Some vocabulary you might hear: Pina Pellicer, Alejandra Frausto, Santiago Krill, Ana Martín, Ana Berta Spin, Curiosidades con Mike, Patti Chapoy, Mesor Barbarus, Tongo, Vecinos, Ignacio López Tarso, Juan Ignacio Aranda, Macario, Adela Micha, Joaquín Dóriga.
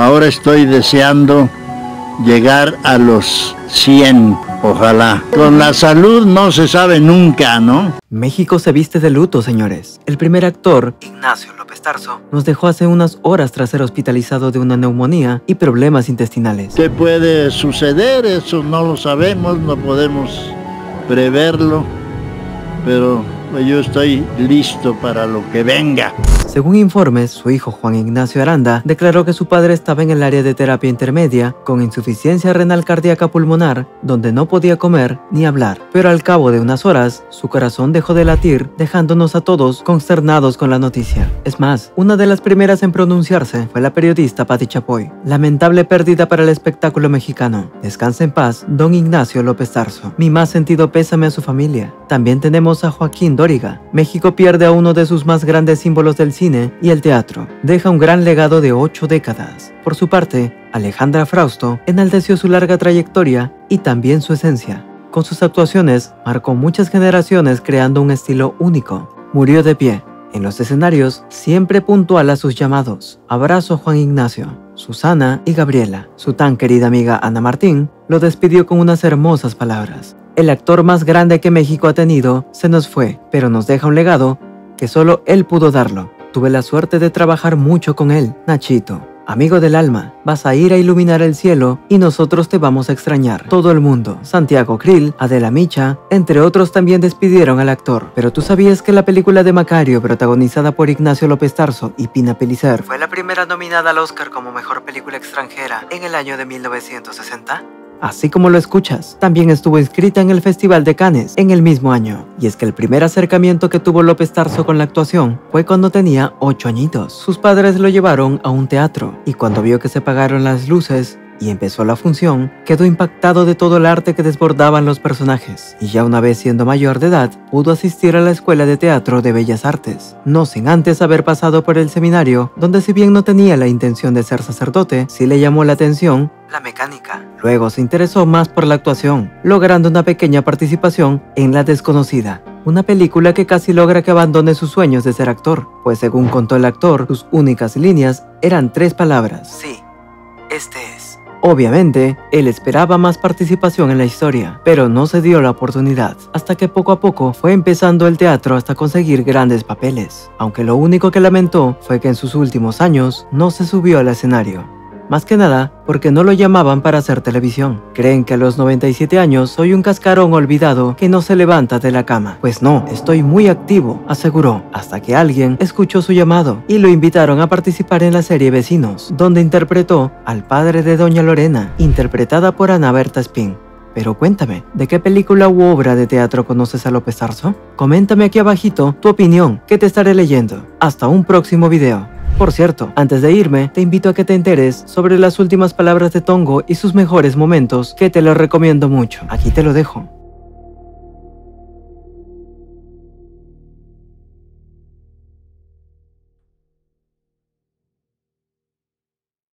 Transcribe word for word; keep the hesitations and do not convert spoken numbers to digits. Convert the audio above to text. Ahora estoy deseando llegar a los cien, ojalá. Con la salud no se sabe nunca, ¿no? México se viste de luto, señores. El primer actor, Ignacio López Tarso, nos dejó hace unas horas tras ser hospitalizado de una neumonía y problemas intestinales. ¿Qué puede suceder? Eso no lo sabemos, no podemos preverlo, pero yo estoy listo para lo que venga. Según informes, su hijo Juan Ignacio Aranda declaró que su padre estaba en el área de terapia intermedia con insuficiencia renal cardíaca pulmonar, donde no podía comer ni hablar. Pero al cabo de unas horas, su corazón dejó de latir, dejándonos a todos consternados con la noticia. Es más, una de las primeras en pronunciarse fue la periodista Patti Chapoy. Lamentable pérdida para el espectáculo mexicano. Descanse en paz, don Ignacio López Tarso. Mi más sentido pésame a su familia. También tenemos a Joaquín Dóriga. México pierde a uno de sus más grandes símbolos del cine y el teatro. Deja un gran legado de ocho décadas. Por su parte, Alejandra Frausto enalteció su larga trayectoria y también su esencia. Con sus actuaciones, marcó muchas generaciones creando un estilo único. Murió de pie. En los escenarios, siempre puntual a sus llamados. Abrazo a Juan Ignacio, Susana y Gabriela. Su tan querida amiga Ana Martín lo despidió con unas hermosas palabras. El actor más grande que México ha tenido se nos fue, pero nos deja un legado que solo él pudo darlo. Tuve la suerte de trabajar mucho con él, Nachito. Amigo del alma, vas a ir a iluminar el cielo y nosotros te vamos a extrañar. Todo el mundo, Santiago Krill, Adela Micha, entre otros también despidieron al actor. Pero ¿tú sabías que la película de Macario, protagonizada por Ignacio López Tarso y Pina Pellicer, fue la primera nominada al Oscar como Mejor Película Extranjera en el año de mil novecientos sesenta? Así como lo escuchas, también estuvo inscrita en el Festival de Cannes en el mismo año. Y es que el primer acercamiento que tuvo López Tarso con la actuación fue cuando tenía ocho añitos. Sus padres lo llevaron a un teatro y cuando vio que se apagaron las luces y empezó la función, quedó impactado de todo el arte que desbordaban los personajes. Y ya una vez siendo mayor de edad, pudo asistir a la Escuela de Teatro de Bellas Artes, no sin antes haber pasado por el seminario, donde si bien no tenía la intención de ser sacerdote, sí le llamó la atención la mecánica. Luego se interesó más por la actuación, logrando una pequeña participación en La Desconocida, una película que casi logra que abandone sus sueños de ser actor, pues según contó el actor, sus únicas líneas eran tres palabras. Sí, este es. Obviamente, él esperaba más participación en la historia, pero no se dio la oportunidad, hasta que poco a poco fue empezando el teatro hasta conseguir grandes papeles, aunque lo único que lamentó fue que en sus últimos años no se subió al escenario. Más que nada, porque no lo llamaban para hacer televisión. Creen que a los noventa y siete años soy un cascarón olvidado que no se levanta de la cama. Pues no, estoy muy activo, aseguró, hasta que alguien escuchó su llamado y lo invitaron a participar en la serie Vecinos, donde interpretó al padre de Doña Lorena, interpretada por Ana Berta Spin. Pero cuéntame, ¿de qué película u obra de teatro conoces a López Tarso? Coméntame aquí abajito tu opinión, que te estaré leyendo. Hasta un próximo video. Por cierto, antes de irme, te invito a que te enteres sobre las últimas palabras de Tongo y sus mejores momentos, que te lo recomiendo mucho. Aquí te lo dejo.